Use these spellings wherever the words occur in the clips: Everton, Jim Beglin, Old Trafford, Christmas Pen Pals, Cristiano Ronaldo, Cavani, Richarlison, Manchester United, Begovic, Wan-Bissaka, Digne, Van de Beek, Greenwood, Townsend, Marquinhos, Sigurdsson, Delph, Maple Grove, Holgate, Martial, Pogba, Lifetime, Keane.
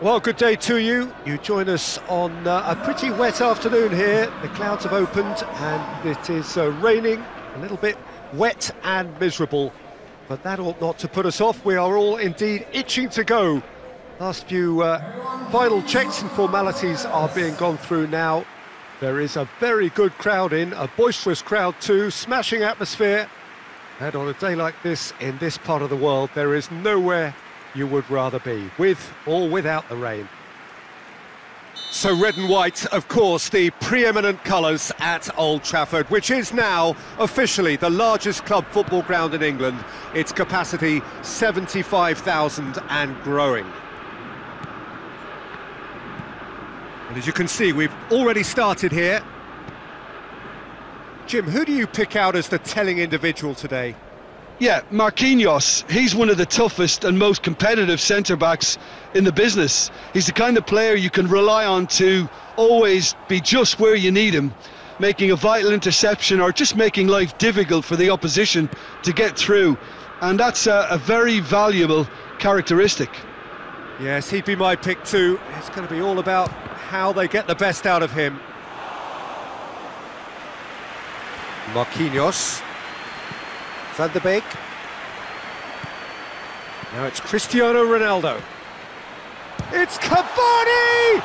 Well, good day to you. You join us on a pretty wet afternoon here. The clouds have opened and it is raining, a little bit wet and miserable. But that ought not to put us off. We are all indeed itching to go. Last few final checks and formalities are being gone through now. There is a very good crowd in, a boisterous crowd too, smashing atmosphere. And on a day like this, in this part of the world, there is nowhere you would rather be, with or without the rain. So red and white, of course, the preeminent colours at Old Trafford, which is now officially the largest club football ground in England. Its capacity 75,000 and growing. And as you can see, we've already started here. Jim, who do you pick out as the telling individual today? Yeah, Marquinhos. He's one of the toughest and most competitive centre-backs in the business. He's the kind of player you can rely on to always be just where you need him, making a vital interception or just making life difficult for the opposition to get through. And that's a very valuable characteristic. Yes, he'd be my pick too. It's going to be all about how they get the best out of him. Marquinhos. Van de Beek. Now it's Cristiano Ronaldo. It's Cavani!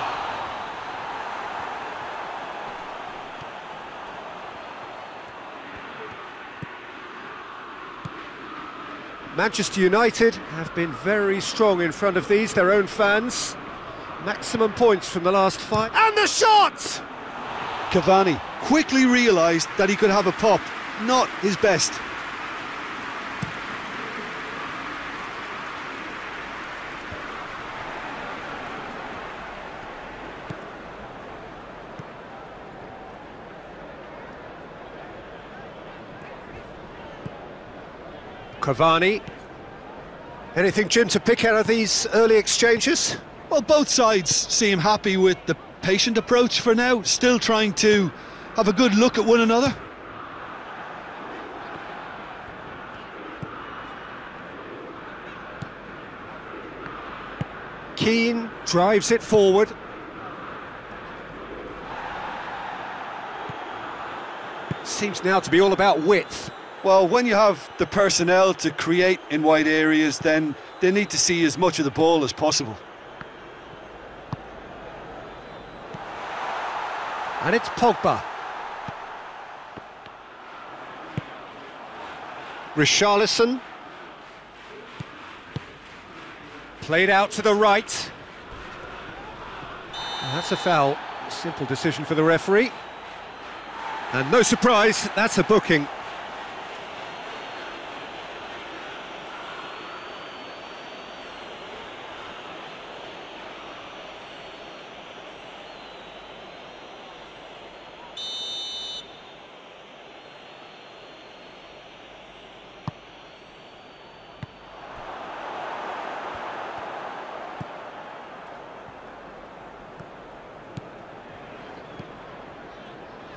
Manchester United have been very strong in front of these, their own fans. Maximum points from the last five. And the shot! Cavani quickly realised that he could have a pop. Not his best. Cavani. Anything, Jim, to pick out of these early exchanges? Well, both sides seem happy with the patient approach for now, still trying to have a good look at one another. Keane drives it forward. Seems now to be all about width. Well, when you have the personnel to create in wide areas, then they need to see as much of the ball as possible. And it's Pogba. Richarlison. Played out to the right. And that's a foul. A simple decision for the referee. And no surprise, that's a booking.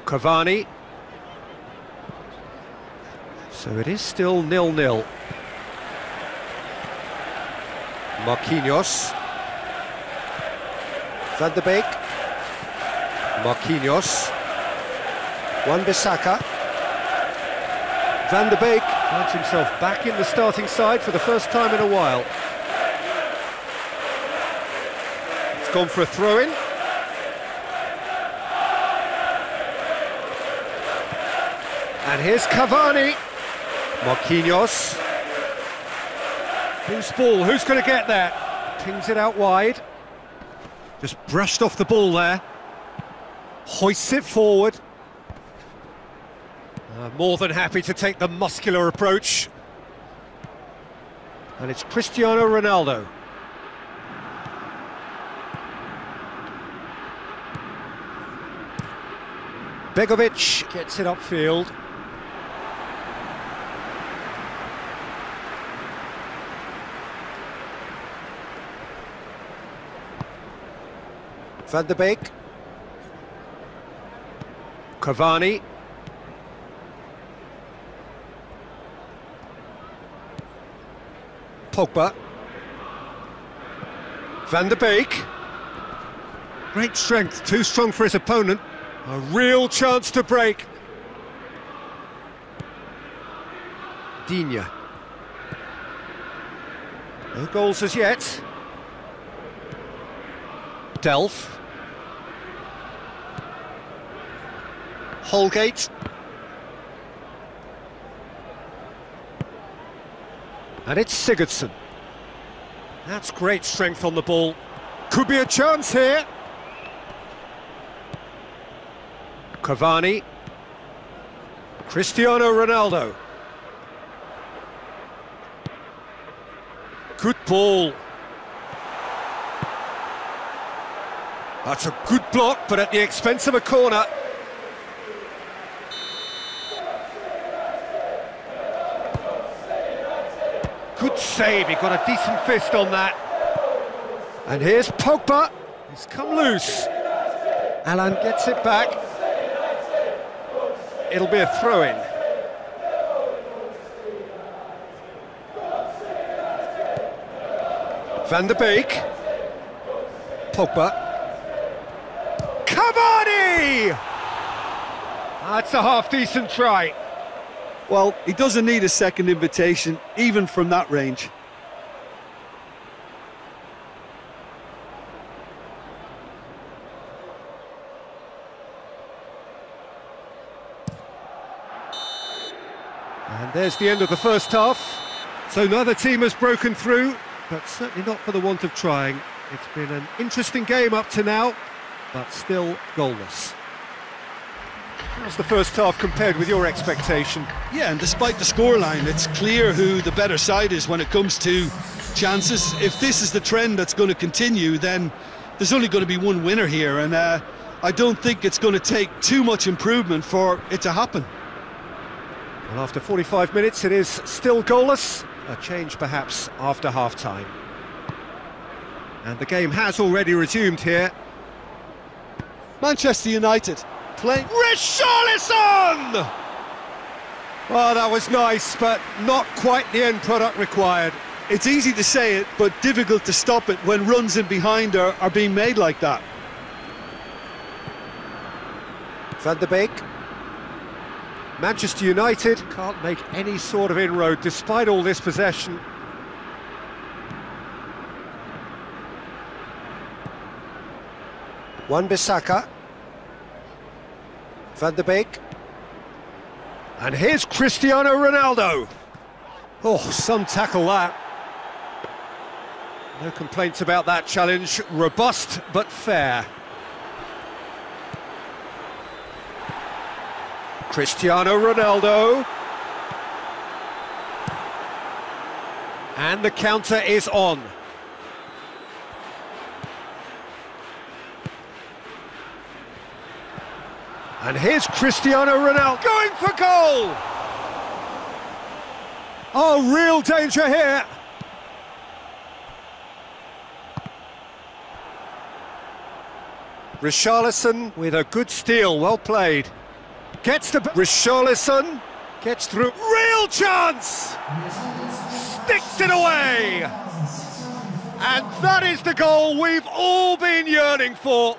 Cavani. So it is still 0-0. Marquinhos. Van de Beek. Marquinhos. Wan-Bissaka. Van de Beek finds himself back in the starting side for the first time in a while. It's gone for a throw-in. And here's Cavani. Marquinhos. Who's ball? Who's going to get that? Pings it out wide. Just brushed off the ball there. Hoists it forward. More than happy to take the muscular approach. And it's Cristiano Ronaldo. Begovic gets it upfield. Van de Beek. Cavani. Pogba. Van de Beek. Great strength, too strong for his opponent. A real chance to break. Digne. No goals as yet. Delph. Holgate. And it's Sigurdsson. That's great strength on the ball. Could be a chance here. Cavani. Cristiano Ronaldo. Good ball. That's a good block, but at the expense of a corner. Good save, he got a decent fist on that. And here's Pogba, he's come loose. Alan gets it back. It'll be a throw-in. Van de Beek. Pogba. Cavani! That's a half-decent try. Well, he doesn't need a second invitation, even from that range. And there's the end of the first half. So neither team has broken through, but certainly not for the want of trying. It's been an interesting game up to now, but still goalless. How's the first half compared with your expectation? Yeah, and despite the scoreline, it's clear who the better side is when it comes to chances. If this is the trend that's going to continue, then there's only going to be one winner here, and I don't think it's going to take too much improvement for it to happen. And after 45 minutes, it is still goalless. A change, perhaps, after half-time. And the game has already resumed here. Manchester United... play. Richarlison! Oh, that was nice, but not quite the end product required. It's easy to say it, but difficult to stop it when runs in behind are being made like that. Van de Beek. Manchester United can't make any sort of inroad despite all this possession. Wan-Bissaka. Van de Beek. And here's Cristiano Ronaldo. Oh, some tackle that. No complaints about that challenge. Robust, but fair. Cristiano Ronaldo. And the counter is on. And here's Cristiano Ronaldo, going for goal! Oh, real danger here! Richarlison with a good steal, well played. Gets the... Richarlison gets through, real chance! Sticks it away! And that is the goal we've all been yearning for.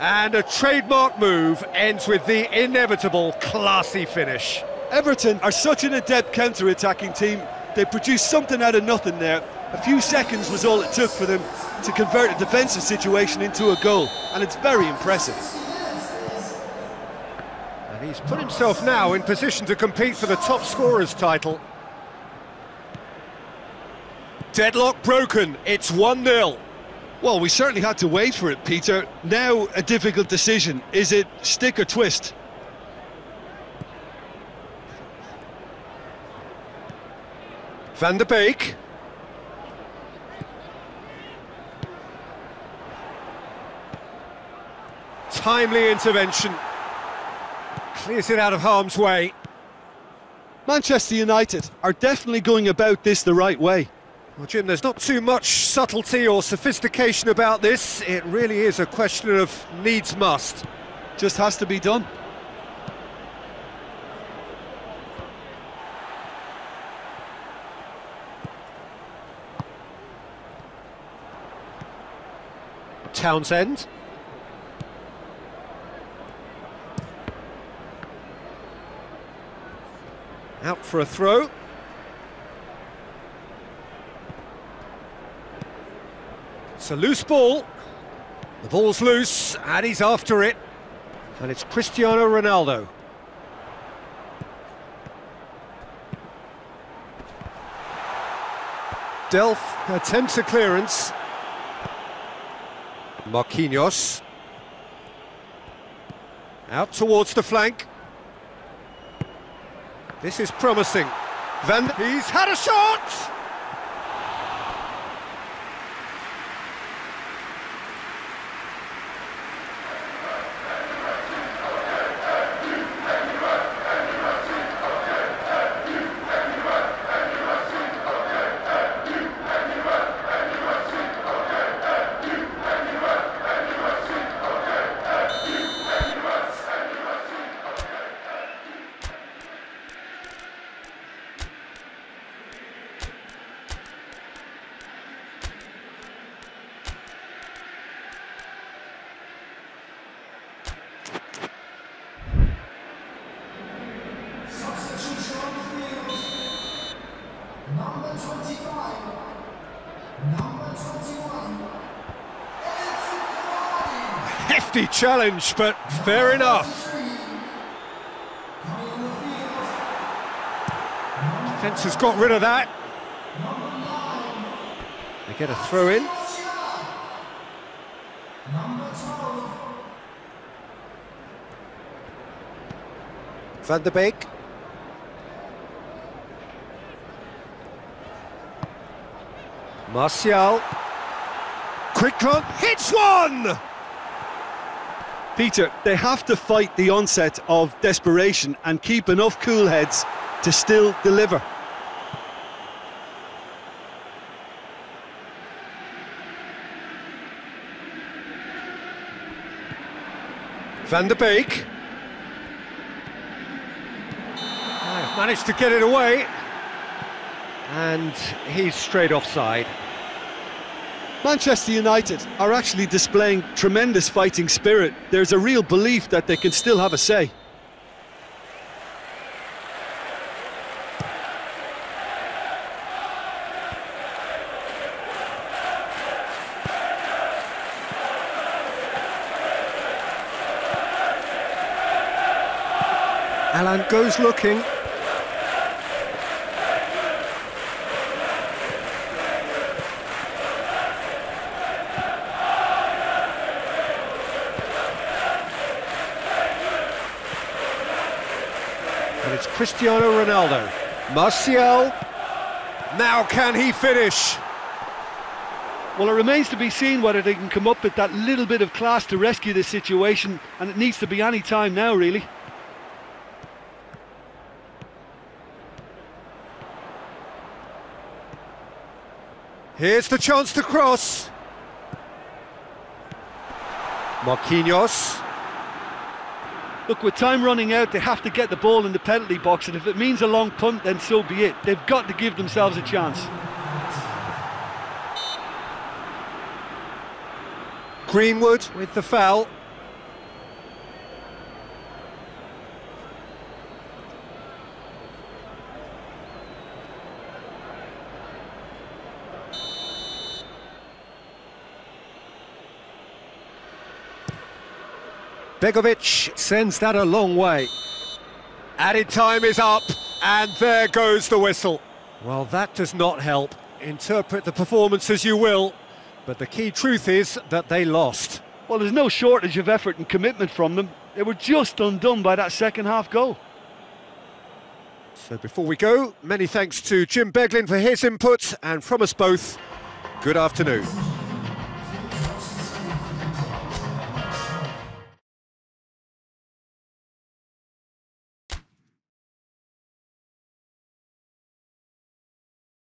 And a trademark move ends with the inevitable classy finish. Everton are such an adept counter-attacking team. They produced something out of nothing there. A few seconds was all it took for them to convert a defensive situation into a goal, and it's very impressive. And he's put himself now in position to compete for the top scorer's title. Deadlock broken, it's 1-0. Well, we certainly had to wait for it, Peter. Now a difficult decision. Is it stick or twist? Van de Beek. Timely intervention. Clears it out of harm's way. Manchester United are definitely going about this the right way. Well, Jim, there's not too much subtlety or sophistication about this. It really is a question of needs must. Just has to be done. Townsend. Out for a throw. It's a loose ball. The ball's loose, and he's after it. And it's Cristiano Ronaldo. Delph attempts a clearance. Marquinhos. Out towards the flank. This is promising. He's had a shot! Hefty challenge, but fair enough. Defence has got rid of that. They get a throw in. Van de Beek. Martial. Quick run, hits one! Peter, they have to fight the onset of desperation and keep enough cool heads to still deliver. Van de Beek. I've managed to get it away. And he's straight offside. Manchester United are actually displaying tremendous fighting spirit. There's a real belief that they can still have a say. Alan goes looking. It's Cristiano Ronaldo. Martial. Now can he finish? Well, it remains to be seen whether they can come up with that little bit of class to rescue this situation, and it needs to be any time now, really. Here's the chance to cross. Marquinhos. Look, with time running out, they have to get the ball in the penalty box, and if it means a long punt, then so be it. They've got to give themselves a chance. Greenwood with the foul. Begovic sends that a long way. Added time is up, and there goes the whistle. Well, that does not help. Interpret the performance as you will, but the key truth is that they lost. Well, there's no shortage of effort and commitment from them. They were just undone by that second half goal. So before we go, many thanks to Jim Beglin for his input, and from us both, good afternoon.